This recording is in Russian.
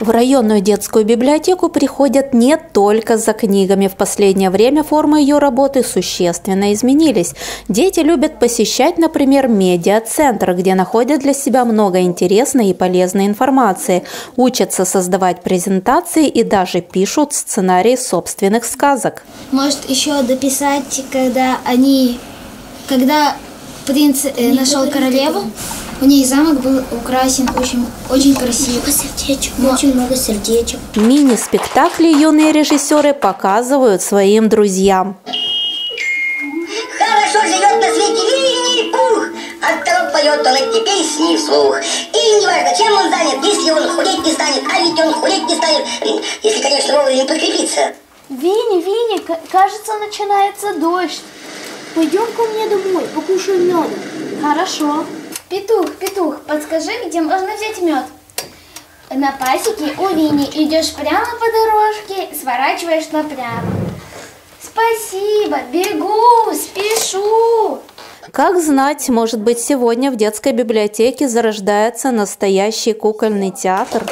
В районную детскую библиотеку приходят не только за книгами. В последнее время формы ее работы существенно изменились. Дети любят посещать, например, медиа-центр, где находят для себя много интересной и полезной информации, учатся создавать презентации и даже пишут сценарии собственных сказок. Может, еще дописать, когда принц нашел королеву, у ней замок был украсен очень красиво. Очень много сердечек. Мини-спектакли юные режиссеры показывают своим друзьям. Хорошо живет на свете Винни-Пух, от того поет он эти песни вслух. И не важно, чем он занят, если он худеть не станет, а ведь он худеть не станет, если, конечно, вовремя не подкрепится. Винни, кажется, начинается дождь. Пойдем ко мне домой, покушаем меда. Хорошо. Петух, подскажи, где можно взять мед? На пасеке у Винни. Идешь прямо по дорожке, сворачиваешь направо. Спасибо, бегу, спешу. Как знать, может быть, сегодня в детской библиотеке зарождается настоящий кукольный театр.